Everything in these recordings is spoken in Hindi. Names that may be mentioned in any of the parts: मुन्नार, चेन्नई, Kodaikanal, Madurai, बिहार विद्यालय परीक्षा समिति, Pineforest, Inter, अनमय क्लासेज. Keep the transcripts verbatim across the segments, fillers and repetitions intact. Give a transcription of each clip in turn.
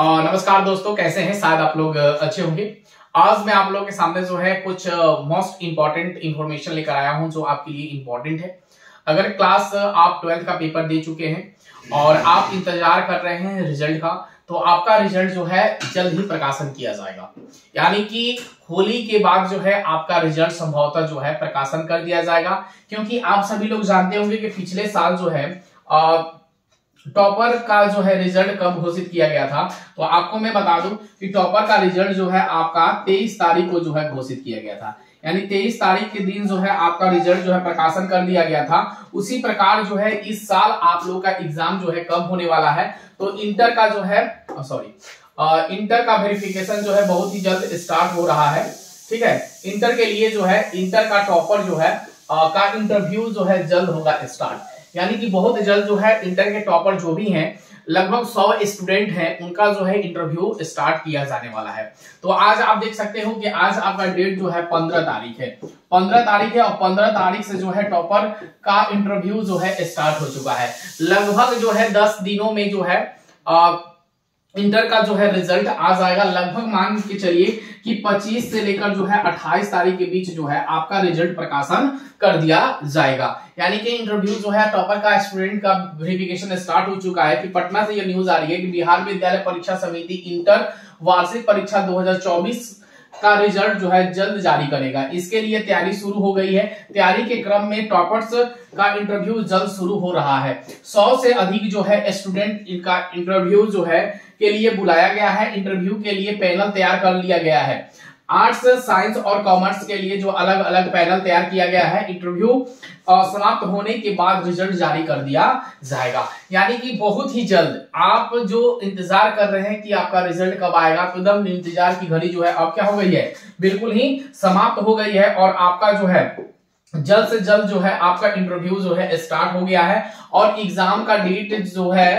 नमस्कार दोस्तों, कैसे हैं? शायद आप लोग अच्छे होंगे। आज मैं आप लोगों के सामने जो है कुछ मोस्ट इंपॉर्टेंट इंफॉर्मेशन लेकर आया हूं जो आपके लिए इम्पोर्टेंट है। अगर क्लास आप ट्वेल्थ का पेपर दे चुके हैं और आप इंतजार कर रहे हैं रिजल्ट का, तो आपका रिजल्ट जो है जल्द ही प्रकाशन किया जाएगा, यानी कि होली के बाद जो है आपका रिजल्ट संभवतः जो है प्रकाशन कर दिया जाएगा। क्योंकि आप सभी लोग जानते होंगे कि पिछले साल जो है आ, टॉपर का जो है रिजल्ट कब घोषित किया गया था, तो आपको मैं बता दूं कि टॉपर का रिजल्ट जो है आपका तेईस तारीख को जो है घोषित किया गया था, यानी तेईस तारीख के दिन जो है आपका रिजल्ट जो है प्रकाशन कर दिया गया था। उसी प्रकार जो है इस साल आप लोगों का एग्जाम जो है कब होने वाला है, तो इंटर का जो है सॉरी इंटर का वेरिफिकेशन जो है बहुत ही जल्द स्टार्ट हो रहा है। ठीक है, इंटर के लिए जो है इंटर का टॉपर जो है आ, का इंटरव्यू जो है जल्द होगा स्टार्ट, यानी कि बहुत जल्द जो है इंटर के टॉपर जो भी हैं, लगभग सौ स्टूडेंट हैं, उनका जो है इंटरव्यू स्टार्ट किया जाने वाला है। तो आज आप देख सकते हो कि आज आपका डेट जो है पंद्रह तारीख है पंद्रह तारीख है और पंद्रह तारीख से जो है टॉपर का इंटरव्यू जो है स्टार्ट हो चुका है। लगभग जो है दस दिनों में जो है आ, इंटर का जो है रिजल्ट आ जाएगा। लगभग मान के चलिए कि पच्चीस से लेकर जो है अट्ठाईस तारीख के बीच जो है आपका रिजल्ट प्रकाशन कर दिया जाएगा, यानी कि इंटरव्यू जो है टॉपर का स्टूडेंट का वेरिफिकेशन स्टार्ट हो चुका है। कि पटना से यह न्यूज आ रही है कि बिहार विद्यालय परीक्षा समिति इंटर वार्षिक परीक्षा दो हजार चौबीस का रिजल्ट जो है जल्द जारी करेगा। इसके लिए तैयारी शुरू हो गई है। तैयारी के क्रम में टॉपर्स का इंटरव्यू जल्द शुरू हो रहा है। सौ से अधिक जो है स्टूडेंट इनका इंटरव्यू जो है के लिए बुलाया गया है। इंटरव्यू के लिए पैनल तैयार कर लिया गया है। आर्ट्स, साइंस और कॉमर्स के लिए जो अलग अलग पैनल तैयार किया गया है। इंटरव्यू समाप्त होने के बाद रिजल्ट जारी कर दिया जाएगा, यानी कि बहुत ही जल्द। आप जो इंतजार कर रहे हैं कि आपका रिजल्ट कब आएगा, तो एकदम इंतजार की घड़ी जो है अब क्या हो गई है, बिल्कुल ही समाप्त हो गई है। और आपका जो है जल्द से जल्द जो है आपका इंटरव्यू जो है स्टार्ट हो गया है। और एग्जाम का डेट जो है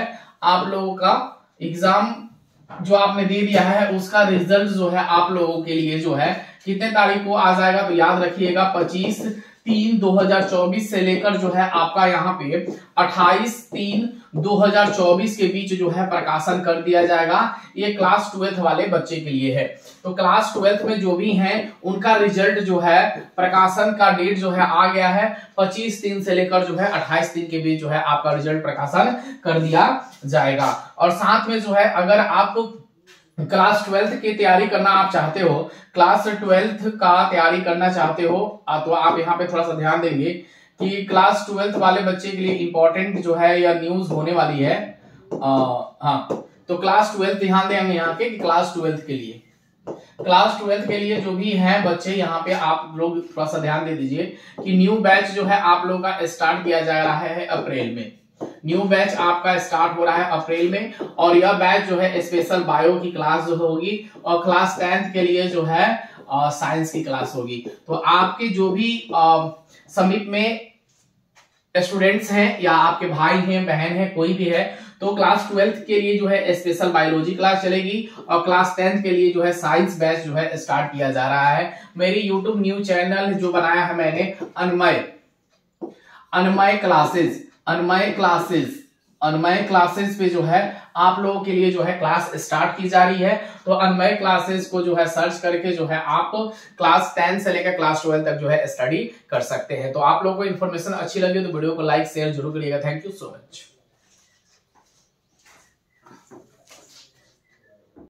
आप लोगों का एग्जाम जो आपने दे दिया है उसका रिजल्ट जो है आप लोगों के लिए जो है कितने तारीख को आ जाएगा, तो याद रखिएगा पच्चीस तीन दो हजार चौबीस से लेकर जो है आपका यहाँ पे अट्ठाईस तीन दो हजार चौबीस के बीच जो है प्रकाशन कर दिया जाएगा। ये क्लास ट्वेल्थ वाले बच्चे के लिए है। तो क्लास ट्वेल्थ में जो भी हैं उनका रिजल्ट जो है प्रकाशन का डेट जो है आ गया है। पच्चीस तीन से लेकर जो है अट्ठाईस दिन के बीच जो है आपका रिजल्ट प्रकाशन कर दिया जाएगा। और साथ में जो है अगर आप क्लास ट्वेल्थ की तैयारी करना आप चाहते हो, क्लास ट्वेल्थ का तैयारी करना चाहते हो, तो आप यहाँ पे थोड़ा सा ध्यान देंगे कि क्लास ट्वेल्थ वाले बच्चे के लिए इम्पोर्टेंट जो है या न्यूज होने वाली है। आ, हाँ, तो क्लास ट्वेल्थ ध्यान देंगे यहाँ के कि क्लास ट्वेल्थ के लिए क्लास ट्वेल्थ के लिए जो भी हैं बच्चे, यहाँ पे आप लोग थोड़ा सा ध्यान दे दीजिए कि न्यू बैच जो है आप लोगों का स्टार्ट किया जा रहा है अप्रैल में। न्यू बैच आपका स्टार्ट हो रहा है अप्रैल में। और यह बैच जो है स्पेशल बायो की क्लास जो होगी और क्लास टेंथ के लिए जो है साइंस की क्लास होगी। तो आपके जो भी आ, समीप में स्टूडेंट्स हैं या आपके भाई हैं, बहन हैं, कोई भी है, तो क्लास ट्वेल्थ के लिए जो है स्पेशल बायोलॉजी क्लास चलेगी और क्लास टेंथ के लिए जो है साइंस बैच जो है स्टार्ट किया जा रहा है। मेरी यूट्यूब न्यूज चैनल जो बनाया है मैंने, Anmay अनमय क्लासेज अनमय क्लासेज अनमय क्लासेज पे जो है आप लोगों के लिए जो है क्लास स्टार्ट की जा रही है। तो अनमय क्लासेज को जो है सर्च करके जो है आप क्लास टेन से लेकर क्लास ट्वेल्व तक जो है स्टडी कर सकते हैं। तो आप लोगों को इन्फॉर्मेशन अच्छी लगी तो वीडियो को लाइक शेयर जरूर करिएगा। Thank you so much.